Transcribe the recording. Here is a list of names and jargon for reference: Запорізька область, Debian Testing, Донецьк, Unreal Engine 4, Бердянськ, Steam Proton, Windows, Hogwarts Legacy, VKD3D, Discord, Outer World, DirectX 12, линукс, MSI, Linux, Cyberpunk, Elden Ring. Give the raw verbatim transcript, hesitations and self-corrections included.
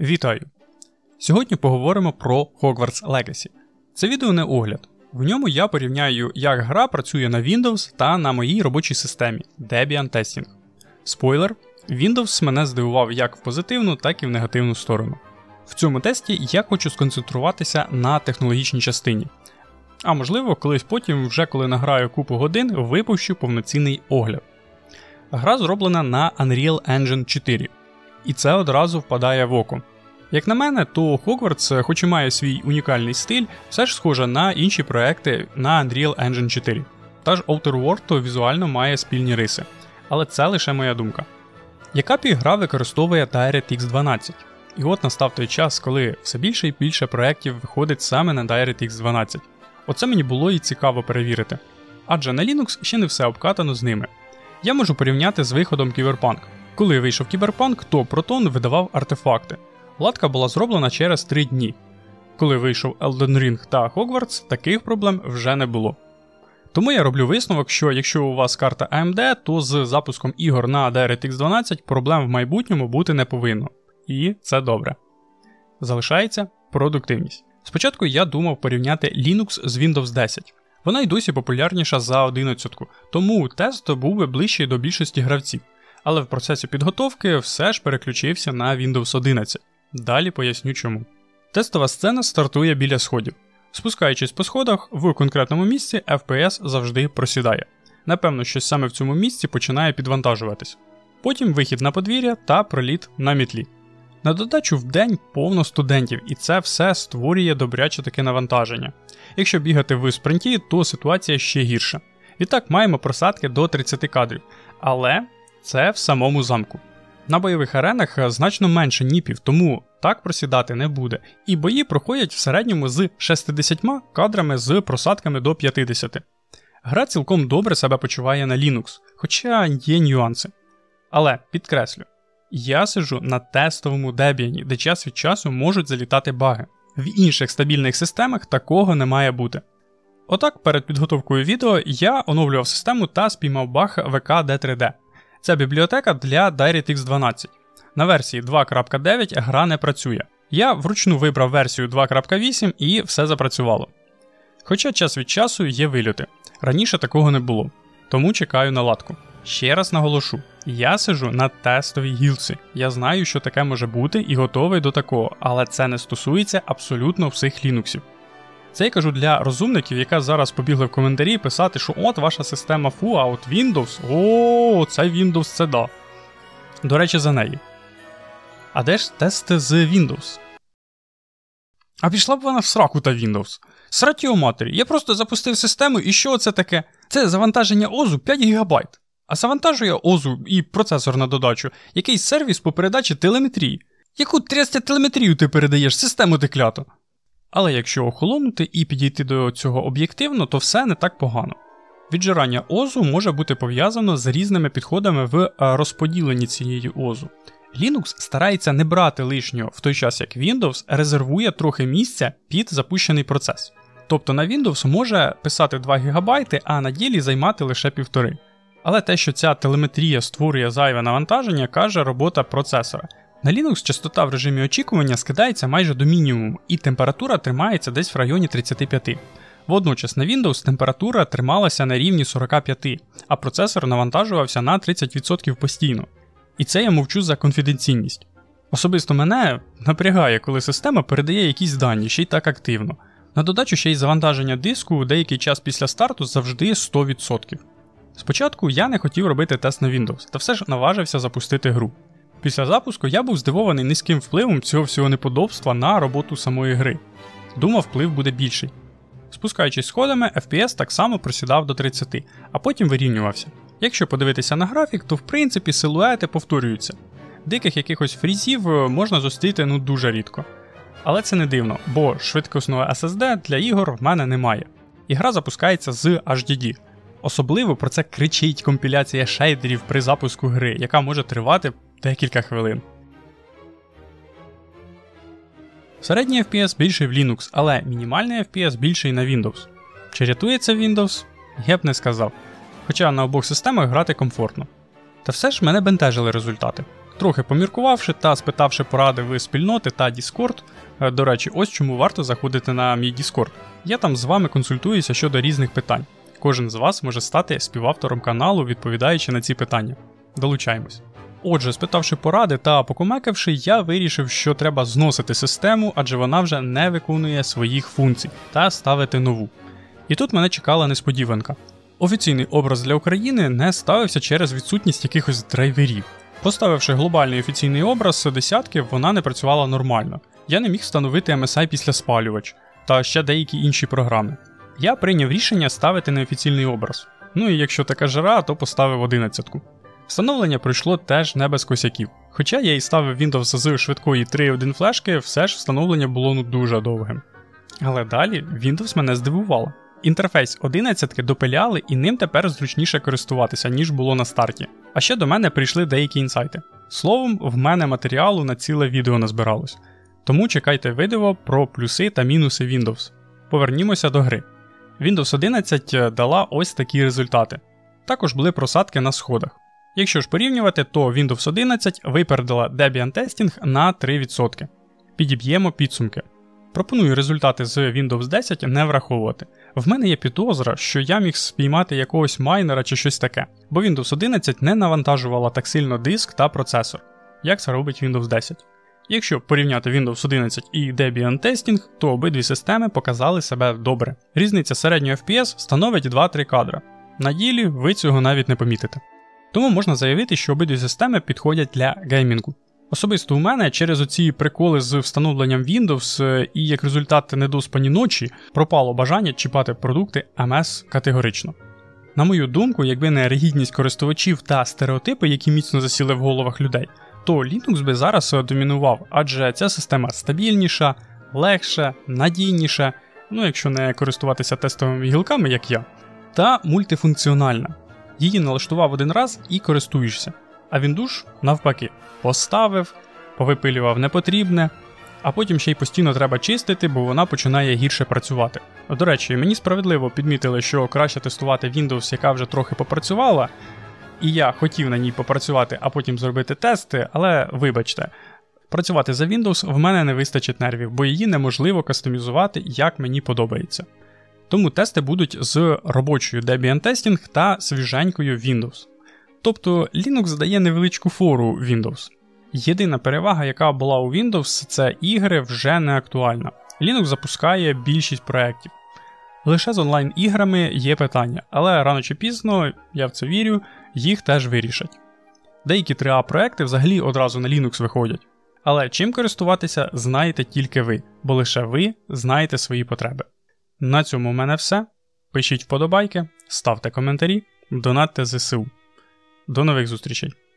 Вітаю! Сьогодні поговоримо про Hogwarts Legacy. Це відео не огляд. В ньому я порівняю, як гра працює на Windows та на моїй робочій системі Debian Testing. Спойлер, Windows мене здивував як в позитивну, так і в негативну сторону. В цьому тесті я хочу сконцентруватися на технологічній частині. А можливо, колись потім, вже коли награю купу годин, випущу повноцінний огляд. Гра зроблена на Unreal Engine чотири. І це одразу впадає в око. Як на мене, то Hogwarts, хоч і має свій унікальний стиль, все ж схожа на інші проекти на Unreal Engine чотири. Та ж Outer World то візуально має спільні риси. Але це лише моя думка. Якапі гра використовує DirectX дванадцять. І от настав той час, коли все більше і більше проєктів виходить саме на DirectX дванадцять. Оце мені було і цікаво перевірити. Адже на Linux ще не все обкатано з ними. Я можу порівняти з виходом Cyberpunk. Коли вийшов Cyberpunk, то Proton видавав артефакти. Ладка була зроблена через три дні. Коли вийшов Elden Ring та Hogwarts, таких проблем вже не було. Тому я роблю висновок, що якщо у вас карта а ем де, то з запуском ігор на DirectX дванадцять проблем в майбутньому бути не повинно. І це добре. Залишається продуктивність. Спочатку я думав порівняти Linux з Windows десять. Вона й досі популярніша за одинадцятку, тому тест був би ближчий до більшості гравців. Але в процесі підготовки все ж переключився на Windows одинадцять. Далі поясню чому. Тестова сцена стартує біля сходів. Спускаючись по сходах, в конкретному місці еф пі ес завжди просідає. Напевно, щось саме в цьому місці починає підвантажуватись. Потім вихід на подвір'я та проліт на мітлі. На додачу вдень повно студентів, і це все створює добряче таке навантаження. Якщо бігати в спринті, то ситуація ще гірша. Відтак маємо просадки до тридцяти кадрів. Але це в самому замку. На бойових аренах значно менше ніпів, тому так просідати не буде. І бої проходять в середньому з шістдесяти кадрами з просадками до п'ятдесяти. Гра цілком добре себе почуває на Linux, хоча є нюанси. Але, підкреслю, я сиджу на тестовому Debian, де час від часу можуть залітати баги. В інших стабільних системах такого не має бути. Отак, перед підготовкою відео я оновлював систему та спіймав баг ве ка де три де. Це бібліотека для DirectX дванадцять. На версії два крапка дев'ять гра не працює. Я вручну вибрав версію два крапка вісім і все запрацювало. Хоча час від часу є вильоти. Раніше такого не було. Тому чекаю на ладку. Ще раз наголошу, я сиджу на тестовій гілці. Я знаю, що таке може бути і готовий до такого, але це не стосується абсолютно всіх лінуксів. Це я кажу для розумників, яка зараз побігли в коментарі писати, що от ваша система фу, а от Windows, о, це Windows, це да. До речі, за неї. А де ж тести з Windows? А пішла б вона в сраку та Windows. Срать його матері, я просто запустив систему і що це таке? Це завантаження озу п'ять гігабайт. А завантажує озу і процесор на додачу, якийсь сервіс по передачі телеметрії. Яку трястя телеметрію ти передаєш, систему ти клято? Але якщо охолонути і підійти до цього об'єктивно, то все не так погано. Віджирання озу може бути пов'язано з різними підходами в розподіленні цієї озу. Linux старається не брати лишнього, в той час як Windows резервує трохи місця під запущений процес. Тобто на Windows може писати два гігабайти, а на ділі займати лише півтори. Але те, що ця телеметрія створює зайве навантаження, каже робота процесора. На Linux частота в режимі очікування скидається майже до мінімуму, і температура тримається десь в районі тридцяти п'яти. Водночас на Windows температура трималася на рівні сорока п'яти, а процесор навантажувався на тридцять відсотків постійно. І це я мовчу за конфіденційність. Особисто мене напрягає, коли система передає якісь дані, ще й так активно. На додачу ще й завантаження диску деякий час після старту завжди сто відсотків. Спочатку я не хотів робити тест на Windows, та все ж наважився запустити гру. Після запуску я був здивований низьким впливом цього всього неподобства на роботу самої гри. Думав, вплив буде більший. Спускаючись сходами, еф пі ес так само просідав до тридцяти, а потім вирівнювався. Якщо подивитися на графік, то в принципі силуети повторюються. Диких якихось фрізів можна зустріти ну дуже рідко. Але це не дивно, бо швидкісного ес ес ді для ігор в мене немає. І гра запускається з ейч ді ді. Особливо про це кричить компіляція шейдерів при запуску гри, яка може тривати декілька хвилин. Середній еф пі ес більший в Linux, але мінімальний еф пі ес більший на Windows. Чи рятується Windows? Я б не сказав. Хоча на обох системах грати комфортно. Та все ж мене бентежили результати. Трохи поміркувавши та спитавши поради в спільноти та Discord, до речі, ось чому варто заходити на мій Discord. Я там з вами консультуюся щодо різних питань. Кожен з вас може стати співавтором каналу, відповідаючи на ці питання. Долучаємось. Отже, спитавши поради та покумекавши, я вирішив, що треба зносити систему, адже вона вже не виконує своїх функцій, та ставити нову. І тут мене чекала несподіванка. Офіційний образ для України не ставився через відсутність якихось драйверів. Поставивши глобальний офіційний образ десятки, вона не працювала нормально. Я не міг встановити ем ес ай після спалювач, та ще деякі інші програми. Я прийняв рішення ставити неофіційний образ. Ну і якщо така жара, то поставив одинадцятку. Встановлення пройшло теж не без косяків. Хоча я і ставив Windows з швидкої три точка один флешки, все ж встановлення було ну дуже довгим. Але далі Windows мене здивувало. Інтерфейс одинадцятки допиляли і ним тепер зручніше користуватися, ніж було на старті. А ще до мене прийшли деякі інсайти. Словом, в мене матеріалу на ціле відео назбиралось. Тому чекайте відео про плюси та мінуси Windows. Повернімося до гри. Windows одинадцять дала ось такі результати. Також були просадки на сходах. Якщо ж порівнювати, то Windows одинадцять випередила Debian Testing на три відсотки. Підіб'ємо підсумки. Пропоную результати з Windows десять не враховувати. В мене є підозра, що я міг спіймати якогось майнера чи щось таке, бо Windows одинадцять не навантажувала так сильно диск та процесор, як це робить Windows десять. Якщо порівняти Windows одинадцять і Debian Testing, то обидві системи показали себе добре. Різниця середнього еф пі ес становить два-три кадра. На ділі ви цього навіть не помітите. Тому можна заявити, що обидві системи підходять для геймінгу. Особисто у мене через оці приколи з встановленням Windows і як результат недоспані ночі пропало бажання чіпати продукти ем ес категорично. На мою думку, якби не ригідність користувачів та стереотипи, які міцно засіли в головах людей, то Linux би зараз домінував, адже ця система стабільніша, легша, надійніша, ну якщо не користуватися тестовими гілками, як я, та мультифункціональна. Її налаштував один раз і користуєшся. А Windows навпаки, поставив, повипилював непотрібне, а потім ще й постійно треба чистити, бо вона починає гірше працювати. До речі, мені справедливо підмітили, що краще тестувати Windows, яка вже трохи попрацювала, і я хотів на ній попрацювати, а потім зробити тести, але вибачте, працювати за Windows в мене не вистачить нервів, бо її неможливо кастомізувати, як мені подобається. Тому тести будуть з робочою Debian Testing та свіженькою Windows. Тобто Linux дає невеличку фору Windows. Єдина перевага, яка була у Windows, це ігри вже не актуальна. Linux запускає більшість проєктів. Лише з онлайн-іграми є питання, але рано чи пізно, я в це вірю, їх теж вирішать. Деякі три а проєкти взагалі одразу на Linux виходять. Але чим користуватися, знаєте тільки ви, бо лише ви знаєте свої потреби. На цьому в мене все. Пишіть вподобайки, ставте коментарі, донатьте зе се у. До нових зустрічей!